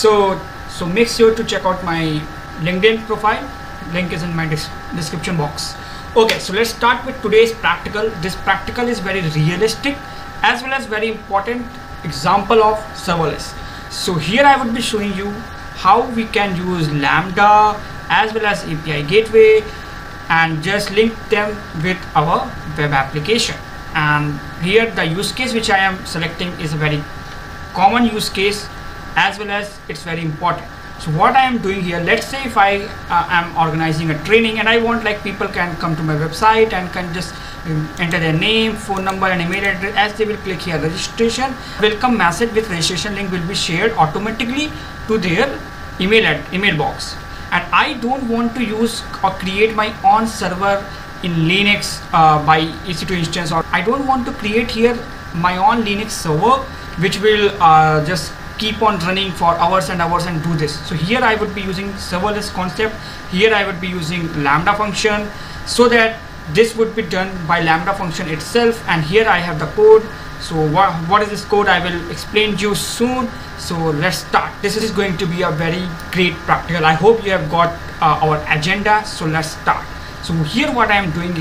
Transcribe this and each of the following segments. So make sure to check out my LinkedIn profile. Link is in my description box. Okay, so let's start with today's practical. This practical is very realistic as well as very important example of serverless. So here I would be showing you how we can use Lambda as well as API Gateway and just link them with our web application. And here the use case which I am selecting is a very common use case as well as it's very important. So what I am doing here, let's say if I am organizing a training and I want like people can come to my website and can just enter their name, phone number and email address. As they will click here registration, welcome message with registration link will be shared automatically to their email box. And I don't want to use or create my own server in Linux by EC2 instance, or I don't want to create here my own Linux server which will just keep on running for hours and hours and do this. So here I would be using serverless concept. Here I would be using Lambda function, so that this would be done by Lambda function itself. And here I have the code. So what is this code? I will explain to you soon. So let's start. This is going to be a very great practical. I hope you have got our agenda. So let's start. So here what I am doing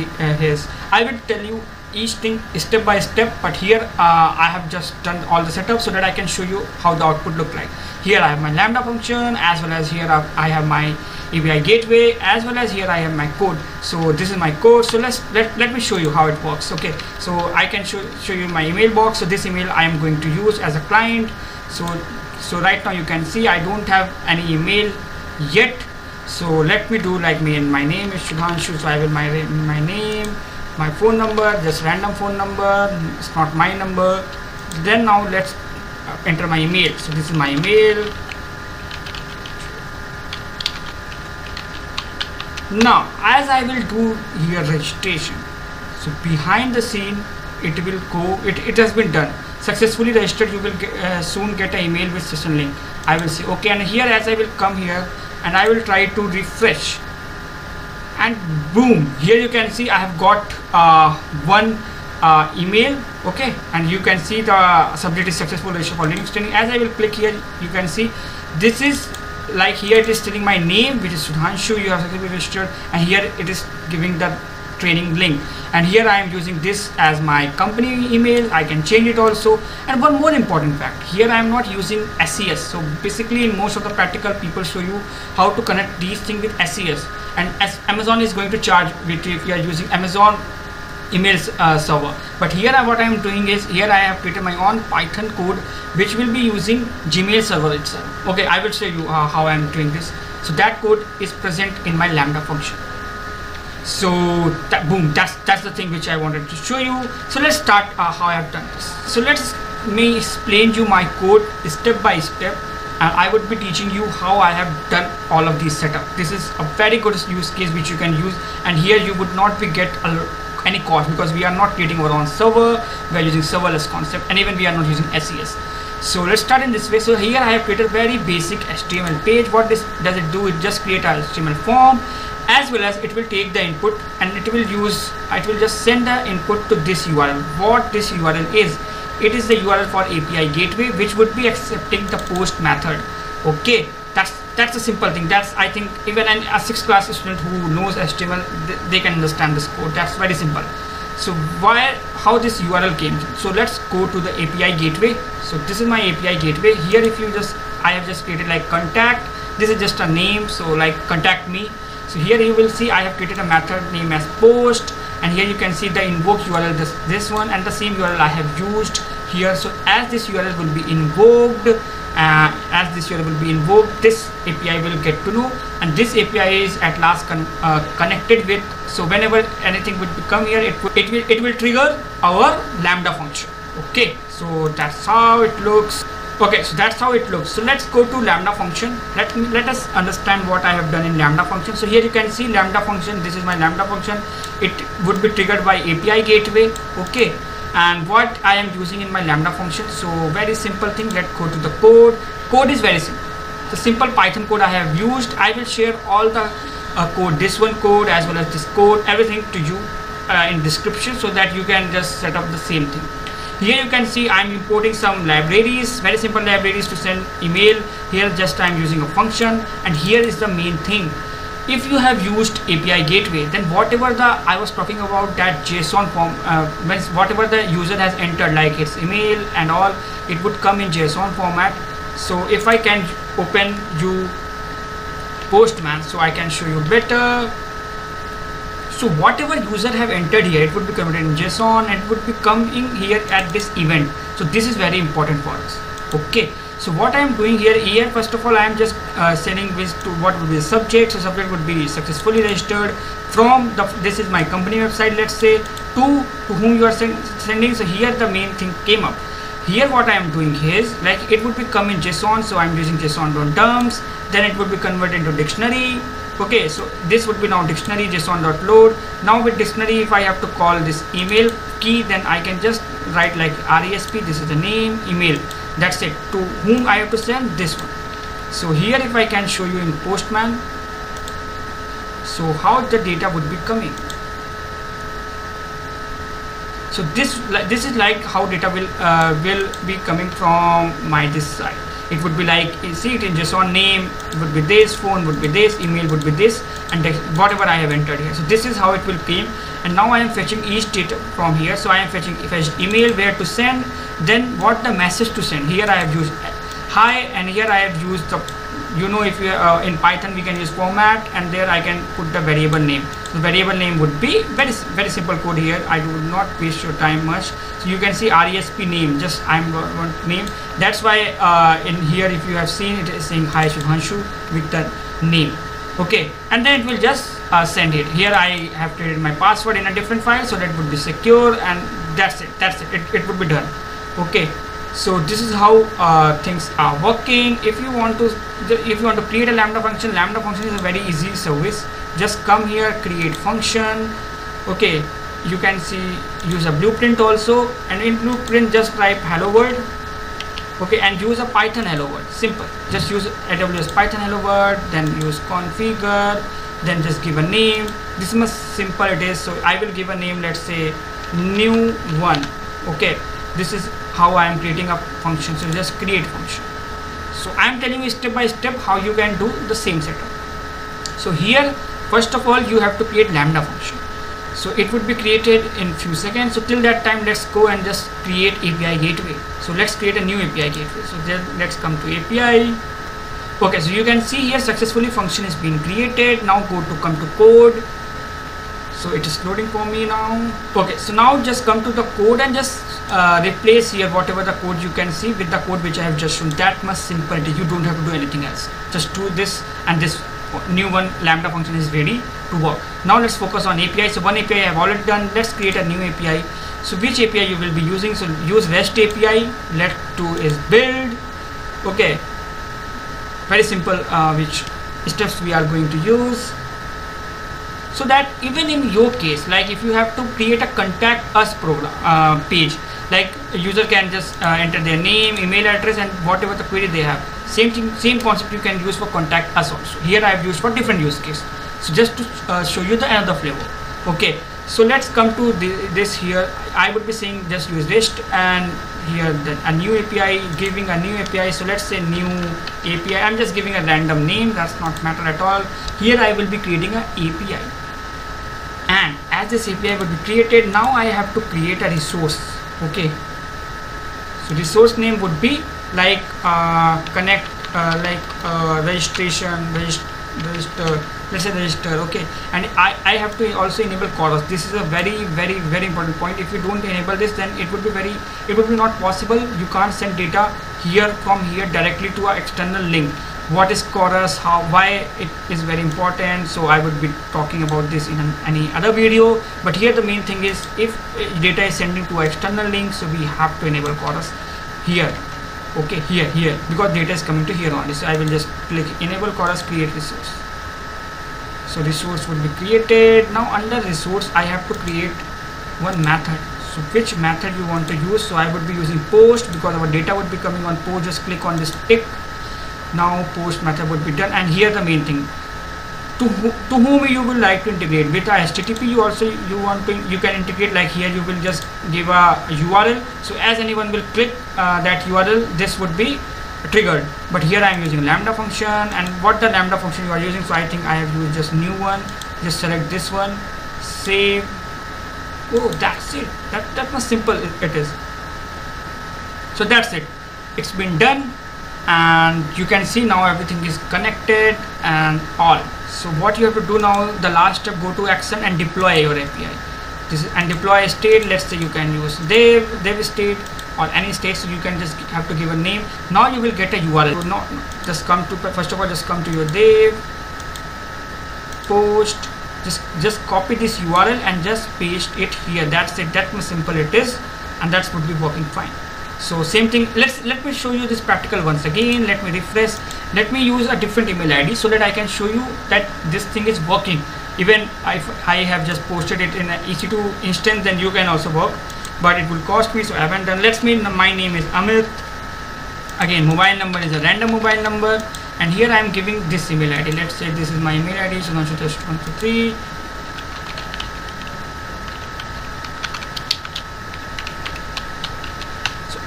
is I will tell you each thing step by step, but here I have just done all the setup so that I can show you how the output look like. Here I have my Lambda function, as well as here I have my API gateway, as well as here I have my code. So this is my code. So let me show you how it works. Okay, so I can show you my email box. So this email I am going to use as a client. So right now you can see I don't have any email yet. So let me do like my name is Shubhanshu, so I will my name, my phone number, just random phone number, it's not my number. Then now let's enter my email. So this is my email. Now as I will do here registration, so behind the scene it will go, it has been done successfully registered. You will soon get an email with session link. I will say okay, and here as I will come here and I will try to refresh, and boom, here you can see I have got one email. Okay, and you can see the subject is successful registration for Linux training. As I will click here, you can see this is like here it is telling my name, which is Sudhanshu, you have successfully registered, and here it is giving the training link. And here I am using this as my company email. I can change it also. And one more important fact, here I am not using SES. So basically in most of the practical people show you how to connect these things with SES, and as Amazon is going to charge with if you are using Amazon emails server. But here what I am doing is here I have created my own Python code which will be using Gmail server itself. Okay, I will show you how I am doing this. So that code is present in my Lambda function. So boom, that's the thing which I wanted to show you. So let's start how I have done this. So let me explain you my code step by step, and I would be teaching you how I have done all of these setup. This is a very good use case which you can use, and here you would not be get any cost because we are not creating our own server. We are using serverless concept, and even we are not using SES. So let's start in this way. So here I have created a very basic HTML page. What this does it do? It just create a HTML form, as well as it will take the input and it will just send the input to this URL. What this URL is, it is the URL for API gateway, which would be accepting the post method. Okay, that's a simple thing. That's, I think, even a sixth class student who knows HTML, they can understand this code. That's very simple. So how this URL came from? So let's go to the API gateway. So this is my API gateway. Here if you just, I have just created like contact. This is just a name, so like contact me. So here you will see I have created a method name as post, and here you can see the invoke URL, this one, and the same URL I have used here. So as this URL will be invoked, this API will get to know, and this API is at last connected with. So whenever anything would come here, it will trigger our Lambda function. Okay, so that's how it looks. Okay, so that's how it looks. So let's go to Lambda function. Let us understand what I have done in Lambda function. So here you can see Lambda function. This is my Lambda function. It would be triggered by API gateway. Okay, and what I am using in my Lambda function. So very simple thing. Let's go to the code. Code is very simple. The simple Python code I have used. I will share all the code, this one code as well as this code, everything to you in description so that you can just set up the same thing. Here you can see I'm importing some libraries, very simple libraries to send email. Here just I'm using a function, and here is the main thing. If you have used API Gateway, then whatever the I was talking about that JSON form, whatever the user has entered, like his email and all, it would come in JSON format. So if I can open you Postman, so I can show you better. So whatever user have entered here, it would be converted in JSON and it would be coming here at this event. So this is very important for us. Okay. So what I am doing here, first of all, I am just sending this to what would be the subject. So subject would be successfully registered from the, this is my company website, let's say, to whom you are sending. So here the main thing came up. Here what I am doing is, like, it would be come in JSON. So I am using JSON.dumps, then it would be converted into dictionary. Okay, so this would be now dictionary JSON.load. Now with dictionary, if I have to call this email key, then I can just write like RESP, this is the name, email. That's it, to whom I have to send this one. So here if I can show you in Postman, so how the data would be coming. So this is like how data will be coming from my this side. It would be like, you see it in JSON, name would be this, phone would be this, email would be this, and whatever I have entered here. So this is how it will came. And now I am fetching each data from here. So I am fetching email, where to send, then what the message to send. Here I have used hi, and here I have used the, you know, if you in Python we can use format, and there I can put the variable name. The variable name would be very simple code here. I would not waste your time much. So you can see RESP name, just I'm one name. That's why in here if you have seen it is saying hi Shubhanshu with the name. Okay, and then it will just send it. Here I have created my password in a different file, so that would be secure, and that's it. It would be done. Okay. So this is how things are working. If you want to create a lambda function is a very easy service. Just come here, create function. Okay, you can see use a blueprint also, and in blueprint just type hello world. Okay, and use a Python hello world. Simple. Just use AWS Python hello world. Then use configure. Then just give a name. This much simple it is. So I will give a name. Let's say new one. Okay. This is how I am creating a function. So just create function. So I am telling you step by step how you can do the same setup. So here, first of all, you have to create lambda function. So it would be created in few seconds. So till that time, let's go and just create API gateway. So let's create a new API gateway. So then let's come to API. Okay, so you can see here successfully function is being created. Now come to code. So it is loading for me now. Okay, so now just come to the code and just replace here whatever the code you can see with the code which I have just shown. That much simple. You don't have to do anything else. Just do this, and this new one lambda function is ready to work. Now let's focus on API. So one API I have already done. Let's create a new API. So which API you will be using? So use REST API. Let to is build. Okay, very simple. Which steps we are going to use? So that even in your case, like if you have to create a contact us program page, like a user can just enter their name, email address, and whatever the query they have. Same thing, same concept you can use for contact us also. Here I have used for different use case. So just to show you the another flavor. Okay, so let's come to this here. I would be saying just use REST, and here a new API, giving a new API. So let's say new API. I'm just giving a random name. That's not matter at all. Here I will be creating an API. And as this API will be created, now I have to create a resource. Okay, so resource name would be like connect, like registration, register, let's say register. Okay, and I have to also enable CORS. This is a very, very, very important point. If you don't enable this, then it would be not possible. You can't send data here from here directly to an external link. What is CORS, why it is very important, so I would be talking about this in any other video. But here the main thing is, if data is sending to external links, so we have to enable CORS here. Okay, here, because data is coming to here only. So I will just click enable CORS, create resource. So resource would be created. Now under resource, I have to create one method. So which method you want to use? So I would be using post, because our data would be coming on post. Just click on this tick. Now post method would be done, and here the main thing, to whom you will like to integrate. With HTTP you also you can integrate, like here you will just give a URL, so as anyone will click that URL, this would be triggered. But here I am using lambda function, and what the lambda function you are using, so I think I have used just new one, just select this one, save. Oh, that's it. That much simple it is. So that's it, it's been done, and you can see now everything is connected and all. So what you have to do now, the last step, go to action and deploy your API. This is, and deploy a state. Let's say you can use dev state or any state, so you can just have to give a name. Now you will get a URL. So just come to, first of all, just come to your dev post, just copy this URL and just paste it here. That's it, that much simple it is, and that would be working fine. So same thing, let me show you this practical once again. Let me refresh, let me use a different email ID so that I can show you that this thing is working. Even if I have just posted it in an EC2 instance, then you can also work, but it will cost me, so I haven't done. Let's mean my name is Amit. Again, mobile number is a random mobile number, and here I am giving this email ID. Let's say this is my email ID, so now just 123.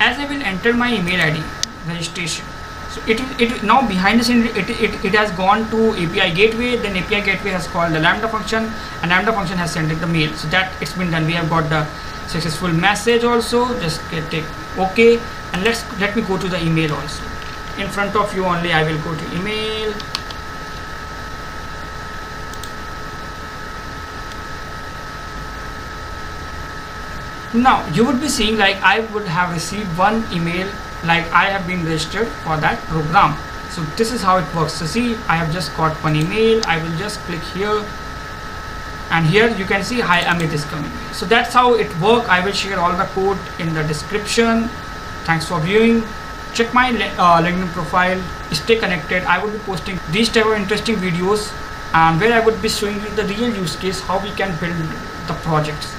As I will enter my email ID registration, so it now behind the scene it has gone to API Gateway. Then API Gateway has called the lambda function, and lambda function has sent it the mail. So that it's been done. We have got the successful message also. Just take OK, and let me go to the email also. In front of you only, I will go to email. Now you would be seeing, like, I would have received one email, like I have been registered for that program. So this is how it works. So see, I have just got one email. I will just click here, and here you can see hi Amit is coming. So that's how it works. I will share all the code in the description. Thanks for viewing. Check my LinkedIn profile. Stay connected. I will be posting these type of interesting videos, and where I would be showing you the real use case, how we can build the projects.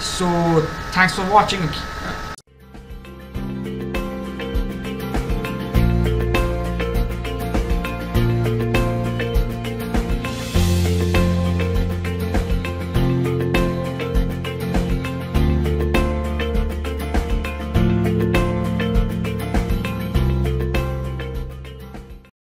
So thanks for watching.